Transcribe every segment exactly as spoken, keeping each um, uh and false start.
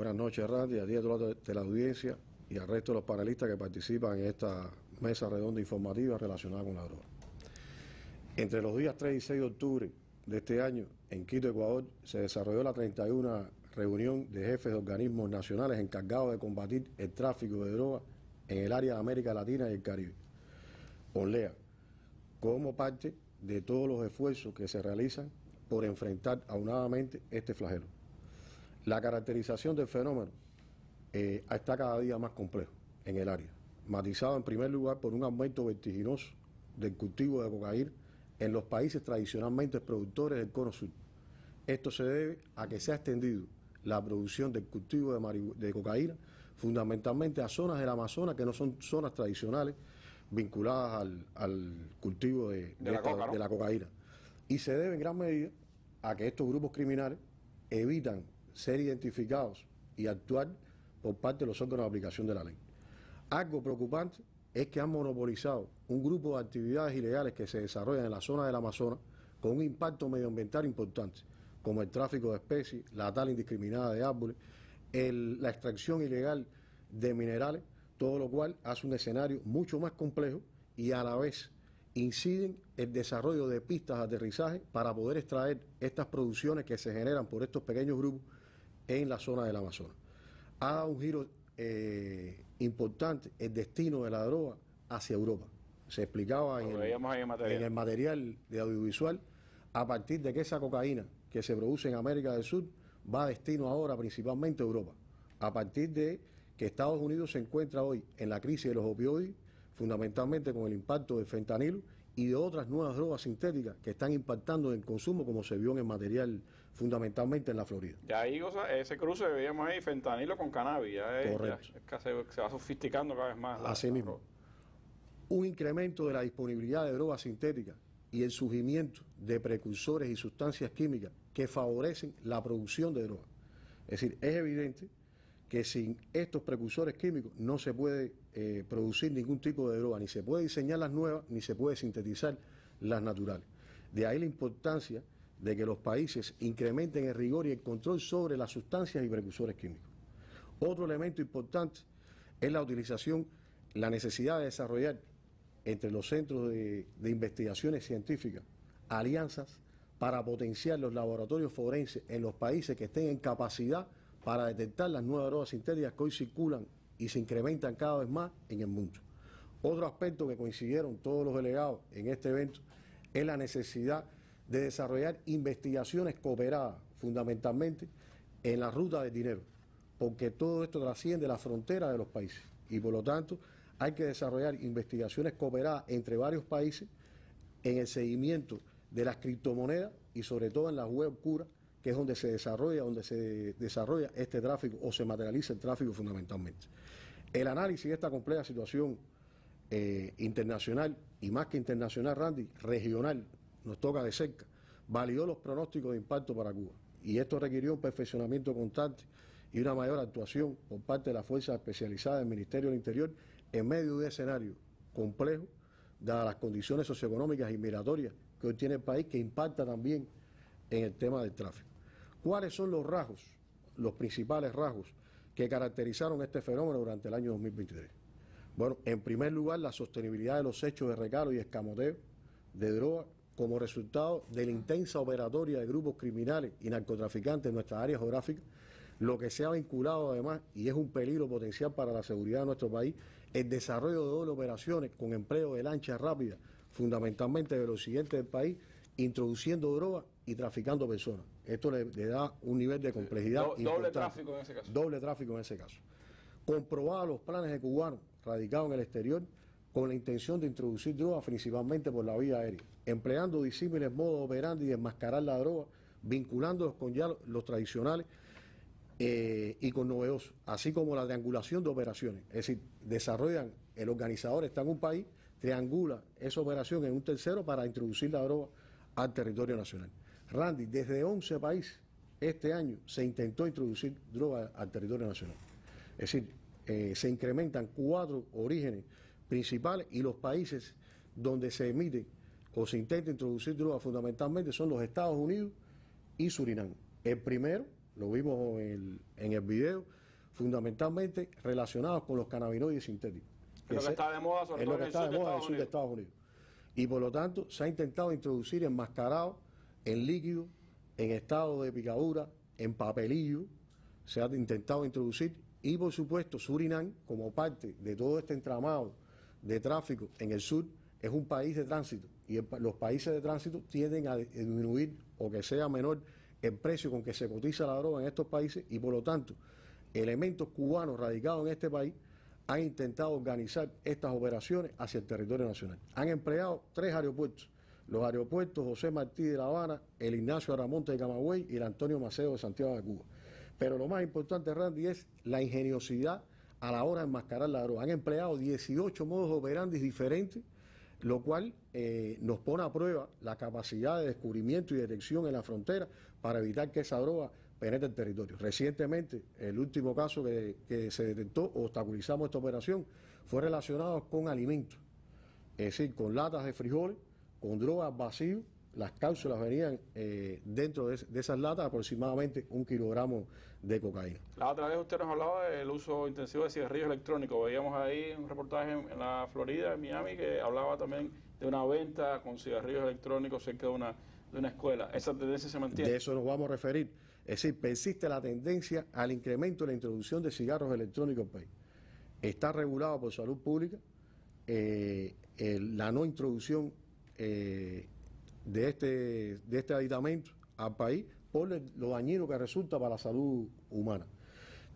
Buenas noches, Randy, a diez de la audiencia y al resto de los panelistas que participan en esta mesa redonda informativa relacionada con la droga. Entre los días tres y seis de octubre de este año, en Quito, Ecuador, se desarrolló la treinta y una reunión de jefes de organismos nacionales encargados de combatir el tráfico de drogas en el área de América Latina y el Caribe, HONLEA, como parte de todos los esfuerzos que se realizan por enfrentar aunadamente este flagelo. La caracterización del fenómeno eh, está cada día más complejo en el área, matizado en primer lugar por un aumento vertiginoso del cultivo de cocaína en los países tradicionalmente productores del Cono Sur. Esto se debe a que se ha extendido la producción del cultivo de, de cocaína fundamentalmente a zonas del Amazonas que no son zonas tradicionales vinculadas al, al cultivo de, de, de, la esta, coca, ¿no? de la cocaína. Y se debe en gran medida a que estos grupos criminales evitan ser identificados y actuar por parte de los órganos de aplicación de la ley. Algo preocupante es que han monopolizado un grupo de actividades ilegales que se desarrollan en la zona del Amazonas con un impacto medioambiental importante, como el tráfico de especies, la tala indiscriminada de árboles, el, la extracción ilegal de minerales, todo lo cual hace un escenario mucho más complejo y a la vez inciden el desarrollo de pistas de aterrizaje para poder extraer estas producciones que se generan por estos pequeños grupos en la zona del Amazonas. Ha dado un giro eh, importante el destino de la droga hacia Europa. Se explicaba en el, el en el material de audiovisual, a partir de que esa cocaína que se produce en América del Sur va a destino ahora principalmente a Europa. A partir de que Estados Unidos se encuentra hoy en la crisis de los opioides, fundamentalmente con el impacto del fentanilo y de otras nuevas drogas sintéticas que están impactando en el consumo, como se vio en el material fundamentalmente en la Florida. Ya ahí, o sea, ese cruce veíamos ahí, fentanilo con cannabis, ya es, correcto. Ya es que se va sofisticando cada vez más. La, Así mismo, la un incremento de la disponibilidad de drogas sintéticas y el surgimiento de precursores y sustancias químicas que favorecen la producción de drogas. Es decir, es evidente que sin estos precursores químicos no se puede eh, producir ningún tipo de droga, ni se puede diseñar las nuevas, ni se puede sintetizar las naturales. De ahí la importancia de que los países incrementen el rigor y el control sobre las sustancias y precursores químicos. Otro elemento importante es la utilización, la necesidad de desarrollar entre los centros de, de investigaciones científicas alianzas para potenciar los laboratorios forenses en los países que estén en capacidad para detectar las nuevas drogas sintéticas que hoy circulan y se incrementan cada vez más en el mundo. Otro aspecto que coincidieron todos los delegados en este evento es la necesidad de desarrollar investigaciones cooperadas fundamentalmente en la ruta del dinero, porque todo esto trasciende la frontera de los países y por lo tanto hay que desarrollar investigaciones cooperadas entre varios países en el seguimiento de las criptomonedas y sobre todo en la web oscura, que es donde se desarrolla, donde se desarrolla este tráfico o se materializa el tráfico fundamentalmente. El análisis de esta compleja situación eh, internacional y más que internacional, Randy, regional, nos toca de cerca, validó los pronósticos de impacto para Cuba y esto requirió un perfeccionamiento constante y una mayor actuación por parte de las fuerzas especializadas del Ministerio del Interior en medio de un escenario complejo, dadas las condiciones socioeconómicas y migratorias que hoy tiene el país, que impacta también en el tema del tráfico. ¿Cuáles son los rasgos, los principales rasgos que caracterizaron este fenómeno durante el año dos mil veintitrés? Bueno, en primer lugar, la sostenibilidad de los hechos de recalo y escamoteo de drogas como resultado de la intensa operatoria de grupos criminales y narcotraficantes en nuestra área geográfica, lo que se ha vinculado además, y es un peligro potencial para la seguridad de nuestro país, el desarrollo de doble operaciones con empleo de lanchas rápidas, fundamentalmente de los occidente del país, introduciendo drogas y traficando personas. Esto le, le da un nivel de complejidad Do, importante. Doble tráfico en ese caso. Doble tráfico en ese caso. Comprobados los planes de cubanos radicados en el exterior con la intención de introducir drogas principalmente por la vía aérea, empleando disímiles modos operandi y enmascarar la droga, vinculándolos con ya los tradicionales eh, y con novedosos, así como la triangulación de operaciones. Es decir, desarrollan, el organizador está en un país, triangula esa operación en un tercero para introducir la droga al territorio nacional. Randy, desde once países este año se intentó introducir droga al territorio nacional. Es decir, eh, se incrementan cuatro orígenes principales y los países donde se emite o se intenta introducir droga fundamentalmente son los Estados Unidos y Surinam. El primero, lo vimos en el, en el video, fundamentalmente relacionados con los cannabinoides sintéticos. Es lo que está de moda, sobre todo en el sur de Estados Unidos. de Estados Unidos. Y por lo tanto se ha intentado introducir enmascarado, en líquido, en estado de picadura, en papelillo, se ha intentado introducir. Y por supuesto Surinam, como parte de todo este entramado de tráfico en el sur, es un país de tránsito, y el, los países de tránsito tienden a disminuir o que sea menor el precio con que se cotiza la droga en estos países, y por lo tanto elementos cubanos radicados en este país han intentado organizar estas operaciones hacia el territorio nacional. Han empleado tres aeropuertos, los aeropuertos José Martí de La Habana, el Ignacio Aramonte de Camagüey y el Antonio Maceo de Santiago de Cuba. Pero lo más importante, Randy, es la ingeniosidad a la hora de enmascarar la droga. Han empleado dieciocho modos operandi diferentes, lo cual eh, nos pone a prueba la capacidad de descubrimiento y detección en la frontera para evitar que esa droga penetre el territorio. Recientemente, el último caso que, que se detectó, obstaculizamos esta operación, fue relacionado con alimentos, es decir, con latas de frijoles, con drogas vacías. Las cápsulas venían eh, dentro de, de esas latas, aproximadamente un kilogramo de cocaína. La otra vez usted nos hablaba del uso intensivo de cigarrillos electrónicos. Veíamos ahí un reportaje en, en la Florida, en Miami, que hablaba también de una venta con cigarrillos electrónicos cerca de una, de una escuela. ¿Esa tendencia se mantiene? De eso nos vamos a referir. Es decir, persiste la tendencia al incremento de la introducción de cigarros electrónicos al país. Está regulado por salud pública eh, el, la no introducción eh, de este, de este aditamento al país por lo dañino que resulta para la salud humana.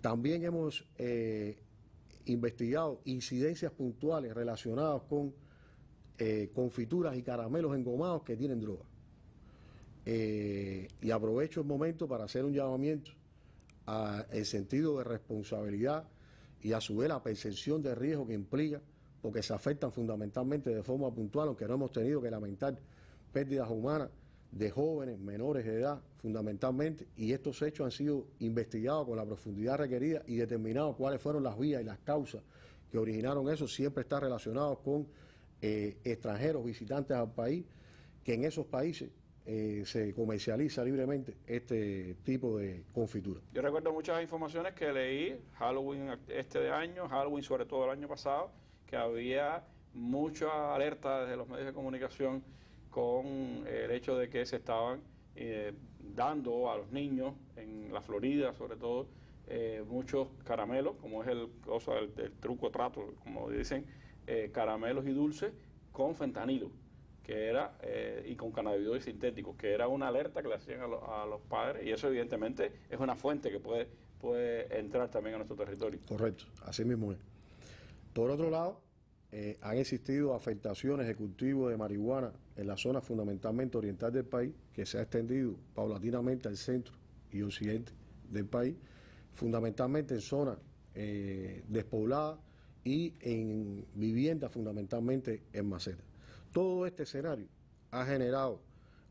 También hemos eh, investigado incidencias puntuales relacionadas con eh, confituras y caramelos engomados que tienen droga. Eh, y aprovecho el momento para hacer un llamamiento al sentido de responsabilidad y a su vez la percepción de riesgo que implica, porque se afectan fundamentalmente de forma puntual, aunque no hemos tenido que lamentar pérdidas humanas de jóvenes, menores de edad, fundamentalmente, y estos hechos han sido investigados con la profundidad requerida y determinados cuáles fueron las vías y las causas que originaron eso. Siempre está relacionado con eh, extranjeros, visitantes al país, que en esos países eh, se comercializa libremente este tipo de confitura. Yo recuerdo muchas informaciones que leí, Halloween este de año, Halloween sobre todo el año pasado, que había mucha alerta desde los medios de comunicación con el hecho de que se estaban eh, dando a los niños, en la Florida sobre todo, eh, muchos caramelos, como es el, o sea, el, el truco trato, como dicen, eh, caramelos y dulces con fentanilo, que era, eh, y con cannabinoides sintéticos, que era una alerta que le hacían a, lo, a los padres, y eso evidentemente es una fuente que puede, puede entrar también a nuestro territorio. Correcto, así mismo es. Por otro lado, Eh, han existido afectaciones de cultivo de marihuana en la zona fundamentalmente oriental del país, que se ha extendido paulatinamente al centro y occidente del país, fundamentalmente en zonas eh, despobladas y en viviendas fundamentalmente en macetas. Todo este escenario ha generado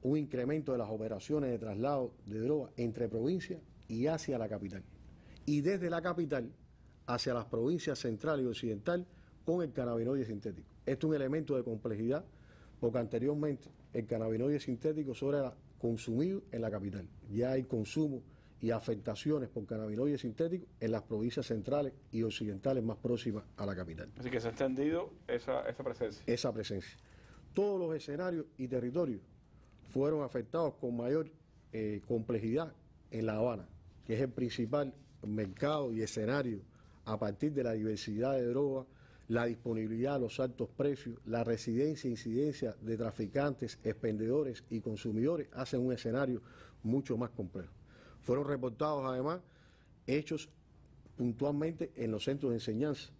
un incremento de las operaciones de traslado de drogas entre provincias y hacia la capital, y desde la capital hacia las provincias central y occidental, con el cannabinoide sintético. Esto es un elemento de complejidad, porque anteriormente el cannabinoide sintético solo era consumido en la capital. Ya hay consumo y afectaciones por cannabinoide sintético en las provincias centrales y occidentales más próximas a la capital. Así que se ha extendido esa, esa presencia. Esa presencia. Todos los escenarios y territorios fueron afectados con mayor eh, complejidad en La Habana, que es el principal mercado y escenario a partir de la diversidad de drogas, la disponibilidad, los altos precios, la residencia e incidencia de traficantes, expendedores y consumidores hacen un escenario mucho más complejo. Fueron reportados además hechos puntualmente en los centros de enseñanza,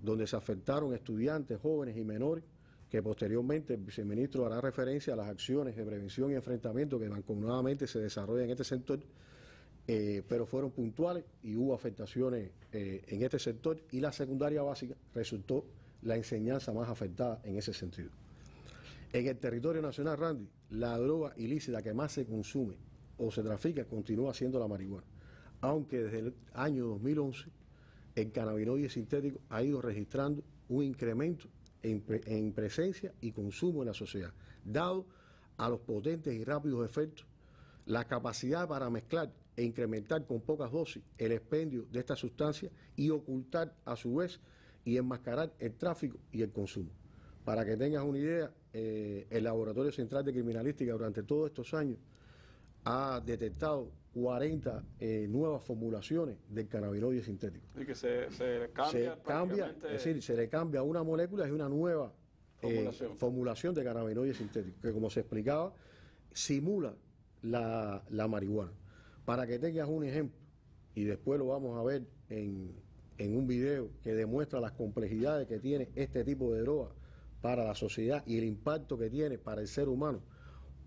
donde se afectaron estudiantes, jóvenes y menores, que posteriormente el viceministro hará referencia a las acciones de prevención y enfrentamiento que mancomunadamente se desarrollan en este sector. Eh, pero fueron puntuales y hubo afectaciones eh, en este sector, y la secundaria básica resultó la enseñanza más afectada en ese sentido. En el territorio nacional, Randy, la droga ilícita que más se consume o se trafica continúa siendo la marihuana, aunque desde el año dos mil once el cannabinoide sintético ha ido registrando un incremento en, pre en presencia y consumo en la sociedad, dado a los potentes y rápidos efectos, la capacidad para mezclar e incrementar con pocas dosis el expendio de esta sustancia y ocultar a su vez y enmascarar el tráfico y el consumo. Para que tengas una idea, eh, el Laboratorio Central de Criminalística durante todos estos años ha detectado cuarenta eh, nuevas formulaciones del cannabinoide sintético. Y que se, se cambia, se cambia es decir, se le cambia una molécula y una nueva formulación, eh, formulación de cannabinoide sintético, que como se explicaba, simula la, la marihuana. Para que tengas un ejemplo, y después lo vamos a ver en, en un video que demuestra las complejidades que tiene este tipo de droga para la sociedad y el impacto que tiene para el ser humano,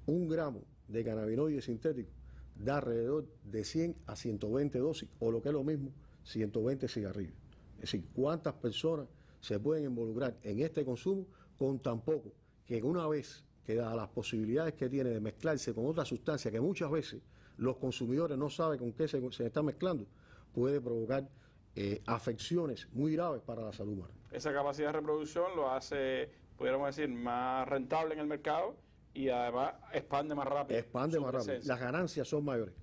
un gramo de cannabinoide sintético da alrededor de cien a ciento veinte dosis, o lo que es lo mismo, ciento veinte cigarrillos. Es decir, ¿cuántas personas se pueden involucrar en este consumo con tan poco? Que una vez que, dadas las posibilidades que tiene de mezclarse con otra sustancia que muchas veces los consumidores no saben con qué se, se está mezclando, puede provocar eh, afecciones muy graves para la salud humana. Esa capacidad de reproducción lo hace, pudiéramos decir, más rentable en el mercado. Y además expande más rápido. Expande más rápido. Las ganancias son mayores.